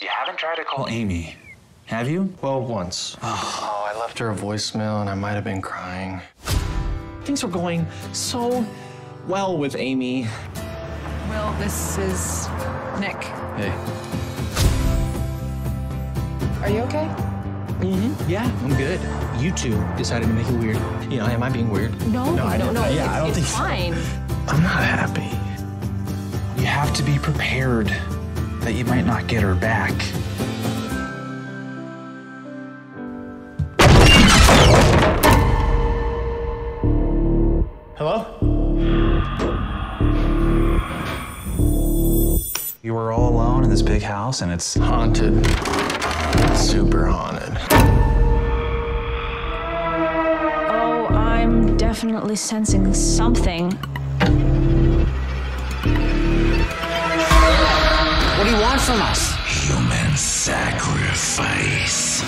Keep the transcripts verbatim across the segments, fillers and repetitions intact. You haven't tried to call Amy, have you? Well, once. Oh, I left her a voicemail and I might have been crying. Things were going so well with Amy. Well, this is Nick. Hey. Are you okay? Mm-hmm. Yeah, I'm good. You two decided to make it weird. You know, am I being weird? No, no, I don't know. Yeah, I don't think so. It's fine. I'm not happy. You have to be prepared that you might not get her back. Hello? You were all alone in this big house, and it's haunted. Super haunted. Oh, I'm definitely sensing something. What do you want from us? Human sacrifice.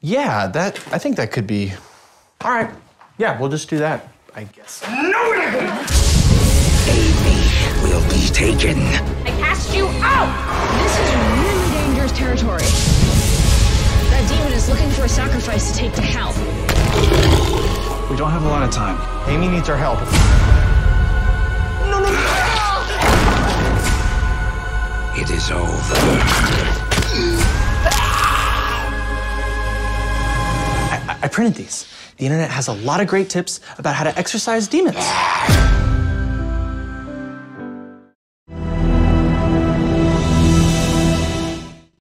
Yeah, that, I think that could be. All right, yeah, we'll just do that, I guess. No, we're not gonna. Amy will be taken. You out! This is really dangerous territory. That demon is looking for a sacrifice to take to hell. We don't have a lot of time. Amy needs our help. No, no, no! It is over. I, I printed these. The internet has a lot of great tips about how to exorcise demons.